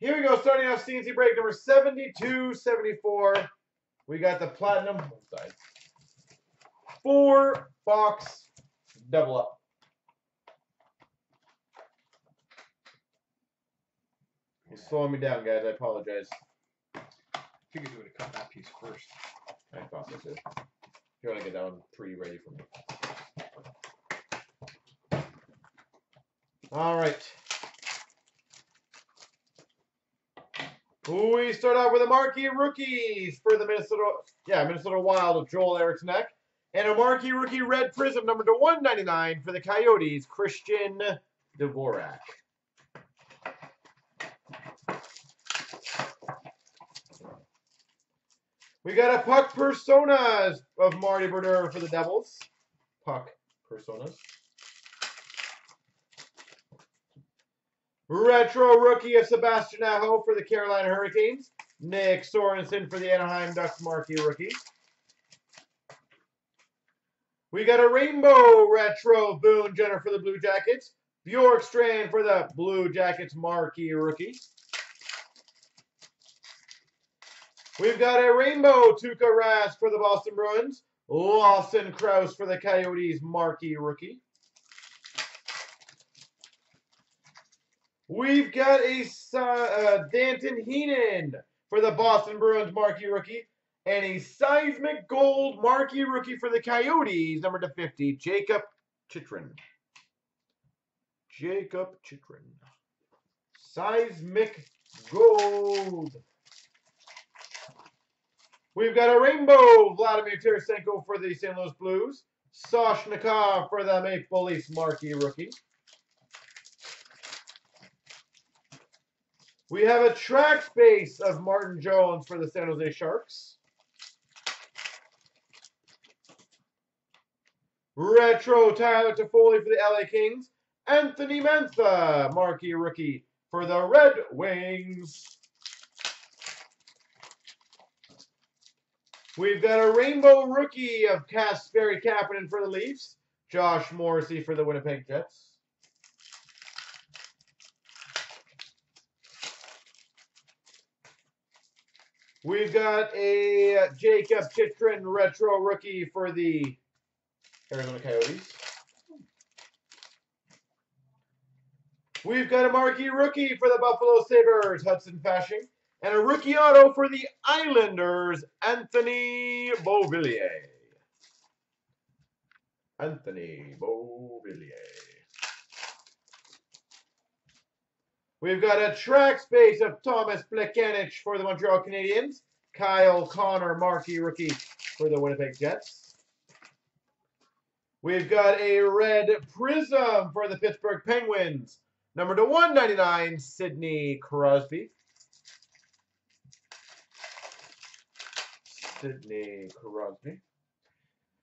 Here we go, starting off CNC break number 72-74. We got the platinum, sorry, 4-box double up. You're slowing me down, guys. I apologize. I figured you would have cut that piece first. I thought this is. You want to get that one pre-ready for me. All right. We start out with a marquee rookies for the Minnesota Wild of Joel Eriksson Ek, and a marquee rookie red prism number /199 for the Coyotes, Christian Dvorak. We got a puck personas of Marty Berner for the Devils. Puck personas. Retro rookie of Sebastian Aho for the Carolina Hurricanes. Nick Sorensen for the Anaheim Ducks, marquee rookie. We got a rainbow retro Boone Jenner for the Blue Jackets. Bjorkstrand for the Blue Jackets, marquee rookie. We've got a rainbow Tuukka Rask for the Boston Bruins. Lawson Krause for the Coyotes, marquee rookie. We've got a Danton Heinen for the Boston Bruins, marquee rookie, and a seismic gold marquee rookie for the Coyotes, number /50, Jakob Chychrun. Jakob Chychrun, seismic gold. We've got a rainbow Vladimir Tarasenko for the St. Louis Blues, Soshnikov for the Maple Leafs, marquee rookie. We have a track space of Martin Jones for the San Jose Sharks. Retro Tyler Toffoli for the LA Kings. Anthony Mantha, marquee rookie for the Red Wings. We've got a rainbow rookie of Kasperi Kapanen for the Leafs. Josh Morrissey for the Winnipeg Jets. We've got a Jakob Chychrun retro rookie for the Arizona Coyotes. We've got a marquee rookie for the Buffalo Sabres, Hudson Fasching, and a rookie auto for the Islanders, Anthony Beauvillier. Anthony Beauvillier. We've got a track space of Thomas Plekanec for the Montreal Canadiens. Kyle Connor, marquee rookie for the Winnipeg Jets. We've got a red prism for the Pittsburgh Penguins. Number /199, Sidney Crosby. Sidney Crosby.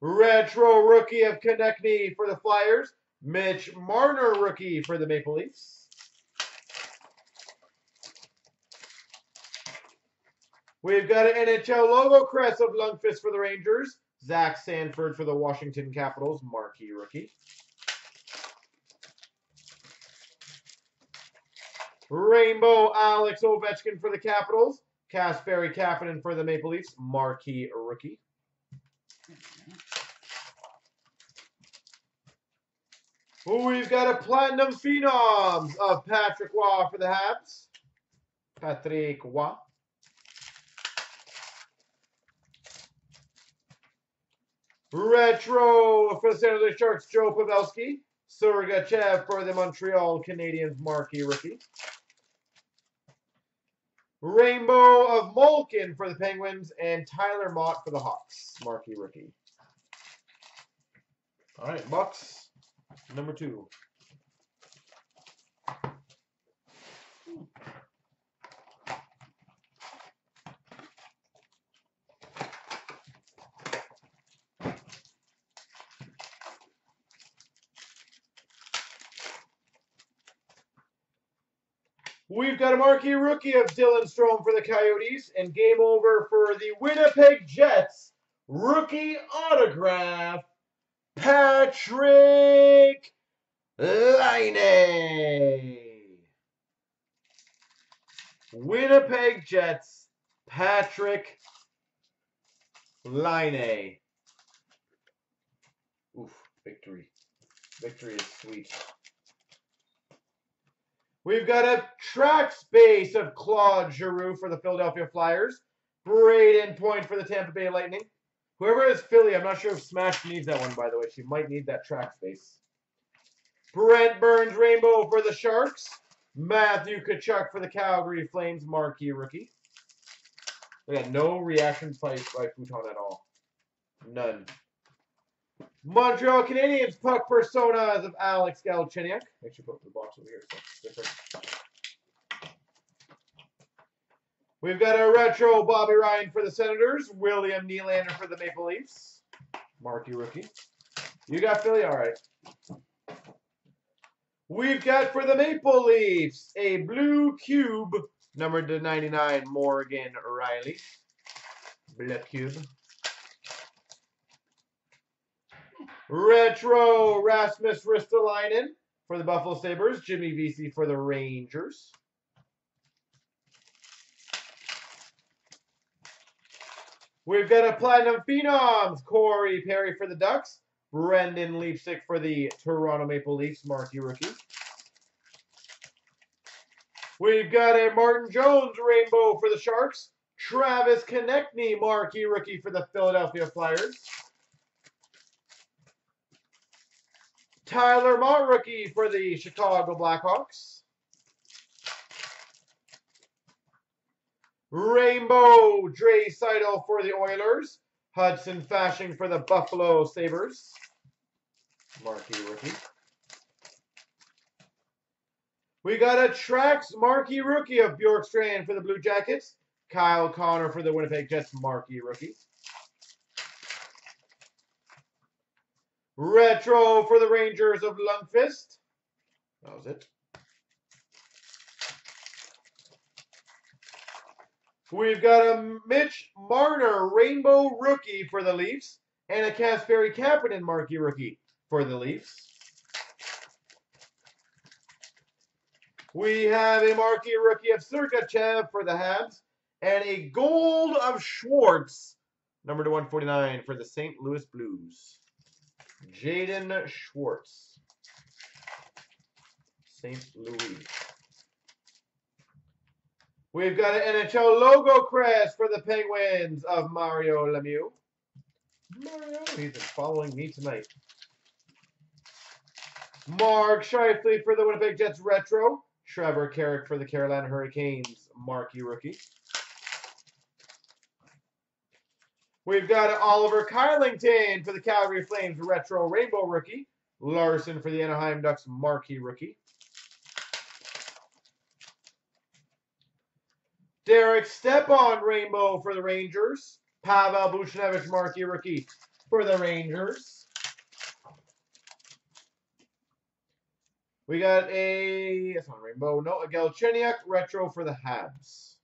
Retro rookie of Konecny for the Flyers. Mitch Marner, rookie for the Maple Leafs. We've got an NHL logo crest of Lundqvist for the Rangers. Zach Sanford for the Washington Capitals, marquee rookie. Rainbow Alex Ovechkin for the Capitals. Kasperi Kapanen for the Maple Leafs, marquee rookie. We've got a Platinum Phenoms of Patrick Waugh for the Habs. Patrik Waugh. Retro for the San Jose Sharks, Joe Pavelski. Sergachev for the Montreal Canadiens, marquee rookie. Rainbow of Malkin for the Penguins, and Tyler Motte for the Hawks, marquee rookie. All right, Bucks, number 2. We've got a marquee rookie of Dylan Strome for the Coyotes, and game over for the Winnipeg Jets. Rookie autograph, Patrik Laine. Winnipeg Jets, Patrik Laine. Oof, victory. Victory is sweet. We've got a track space of Claude Giroux for the Philadelphia Flyers. Brayden Point for the Tampa Bay Lightning. Whoever is Philly, I'm not sure if Smash needs that one, by the way. She might need that track space. Brent Burns Rainbow for the Sharks. Matthew Tkachuk for the Calgary Flames, marquee rookie. We got no reaction plays by Futon at all. None. Montreal Canadiens puck personas of Alex Galchenyuk. Make sure you put the box over here so it's different. We've got a retro Bobby Ryan for the Senators. William Nylander for the Maple Leafs. Marky rookie. You got Philly? All right. We've got for the Maple Leafs a blue cube, numbered to 99, Morgan Riley. Blue cube. Retro Rasmus Ristolainen for the Buffalo Sabres. Jimmy Vesey for the Rangers. We've got a Platinum Phenoms, Corey Perry for the Ducks, Brendan Leipsic for the Toronto Maple Leafs, marquee rookie. We've got a Martin Jones Rainbow for the Sharks, Travis Konecny, marquee rookie for the Philadelphia Flyers. Tyler Motte rookie for the Chicago Blackhawks. Rainbow Dre Seidel for the Oilers. Hudson Fasching for the Buffalo Sabres. Marquee rookie. We got a Trax marquee rookie of Bjorkstrand for the Blue Jackets. Kyle Connor for the Winnipeg Jets, marquee rookie. Retro for the Rangers of Lundqvist. That was it. We've got a Mitch Marner Rainbow Rookie for the Leafs and a Kasperi Kapanen Marquee Rookie for the Leafs. We have a Marquee Rookie of Sergachev for the Habs and a Gold of Schwartz, number to 149 for the St. Louis Blues. Jaden Schwartz, St. Louis. We've got an NHL logo crest for the Penguins of Mario Lemieux. Mario, he's been following me tonight. Mark Scheifele for the Winnipeg Jets retro. Trevor Carrick for the Carolina Hurricanes, marquee rookie. We've got Oliver Kylington for the Calgary Flames retro rainbow rookie. Larson for the Anaheim Ducks, marquee rookie. Derek Stepan Rainbow for the Rangers. Pavel Buchnevich Marquee Rookie for the Rangers. We got a, that's not Rainbow, no, a Galchenyuk Retro for the Habs.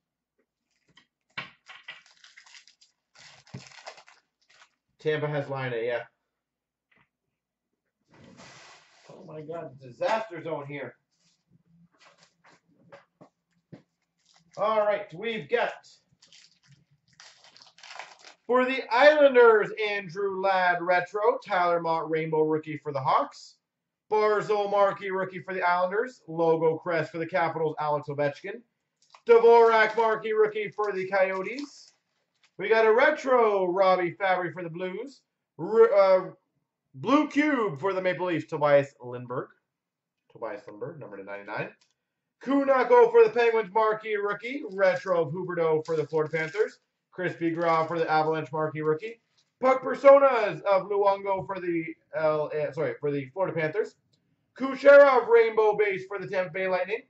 Tampa has Laine, yeah. Oh my God, disaster zone here. All right, we've got for the Islanders, Andrew Ladd Retro, Tyler Motte Rainbow Rookie for the Hawks, Barzal Marquee Rookie for the Islanders, Logo Crest for the Capitals, Alex Ovechkin, Dvorak Marquee Rookie for the Coyotes. We got a Retro Robbie Fabry for the Blues, Blue Cube for the Maple Leafs, Tobias Lindberg, number to 99. Kunako for the Penguins, marquee rookie. Retro of Huberdeau for the Florida Panthers. Crispy Grau for the Avalanche, marquee rookie. Puck personas of Luongo for the Florida Panthers. Kucherov rainbow base for the Tampa Bay Lightning.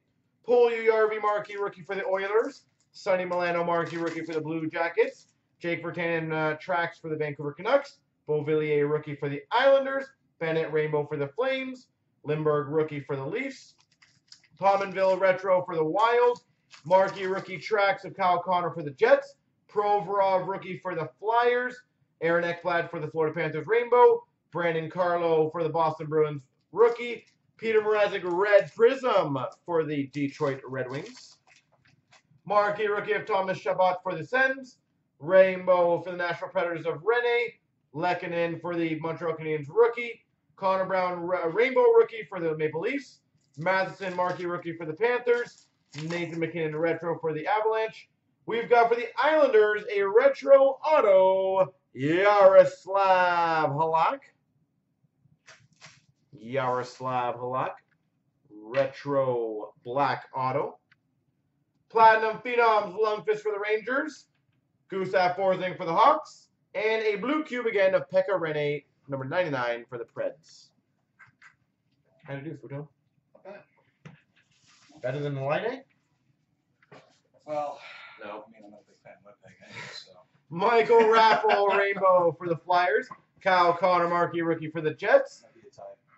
Paul Ujärvi, marquee rookie for the Oilers. Sonny Milano, marquee rookie for the Blue Jackets. Jake Virtanen tracks for the Vancouver Canucks. Beauvillier rookie for the Islanders. Bennett rainbow for the Flames. Lindberg rookie for the Leafs. Pominville Retro for the Wild. Marquee Rookie Tracks of Kyle Connor for the Jets. Provorov Rookie for the Flyers. Aaron Ekblad for the Florida Panthers Rainbow. Brandon Carlo for the Boston Bruins Rookie. Peter Mrazek Red Prism for the Detroit Red Wings. Marquee rookie of Thomas Chabot for the Sens. Rainbow for the Nashville Predators of Rene. Lehkonen for the Montreal Canadiens rookie. Connor Brown, Rainbow rookie for the Maple Leafs. Matheson, Marquee rookie for the Panthers. Nathan McKinnon, retro for the Avalanche. We've got for the Islanders a retro auto, Yaroslav Halak. Yaroslav Halak. Retro black auto. Platinum Phenoms, Lundqvist for the Rangers. Gustav Forsling for the Hawks. And a blue cube again of Pekka Rinne, number 99 for the Preds. How do you do, Futo? Better than the Laine? Well, no. I mean, I'm not a big fan of Winnipeg anyway, so. Michael Raffle, Rainbow for the Flyers. Kyle Connor, Marquee rookie for the Jets.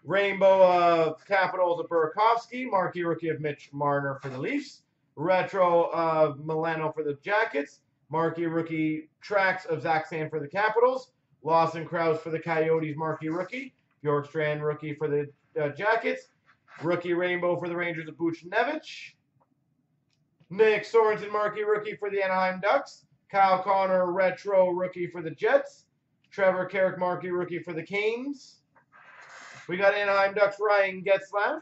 Rainbow of Capitals of Burakovsky. Marquee rookie of Mitch Marner for the Leafs. Retro of Milano for the Jackets. Marquee rookie tracks of Zach Sanford for the Capitals. Lawson Krause for the Coyotes, Marquee rookie. Bjorkstrand, rookie for the Jackets. Rookie Rainbow for the Rangers of Buchnevich. Nick Sorensen, Marquee rookie for the Anaheim Ducks. Kyle Connor, retro rookie for the Jets. Trevor Carrick, Marquee rookie for the Canes. We got Anaheim Ducks, Ryan Getzlaf.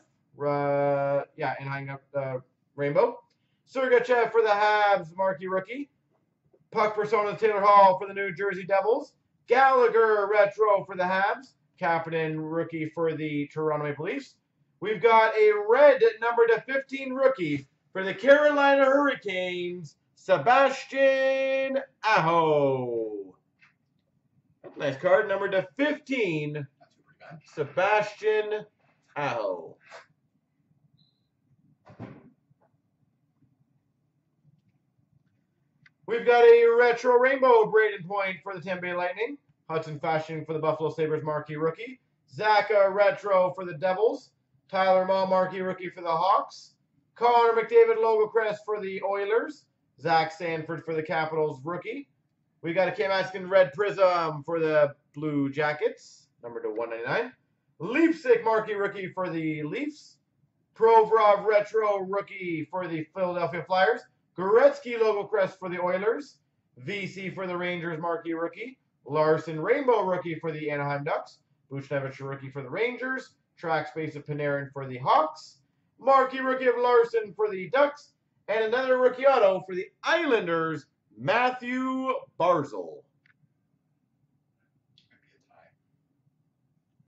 Anaheim Rainbow. Sergachev for the Habs, Marquee rookie. Puck Persona, Taylor Hall for the New Jersey Devils. Gallagher, retro for the Habs. Kapanen, rookie for the Toronto Maple Leafs. We've got a red number to 15 rookie for the Carolina Hurricanes, Sebastian Aho. That's a nice card. Number to 15, Sebastian Aho. We've got a retro rainbow Brayden Point for the Tampa Bay Lightning. Hudson Fasching for the Buffalo Sabres, Marquee rookie. Zacha, retro for the Devils. Tyler Motte, Marquee rookie for the Hawks. Connor McDavid, logo crest for the Oilers. Zach Sanford for the Capitals, rookie. We got a Cam Askin red prism for the Blue Jackets, number to 199. Leipsic, Marquee rookie for the Leafs. Provorov, retro rookie for the Philadelphia Flyers. Goretzky, logo crest for the Oilers. VC for the Rangers, Marquee rookie. Larson, rainbow rookie for the Anaheim Ducks. Buchnevich, rookie for the Rangers. Track space of Panarin for the Hawks. Marquee rookie of Larson for the Ducks. And another rookie auto for the Islanders, Matthew Barzal.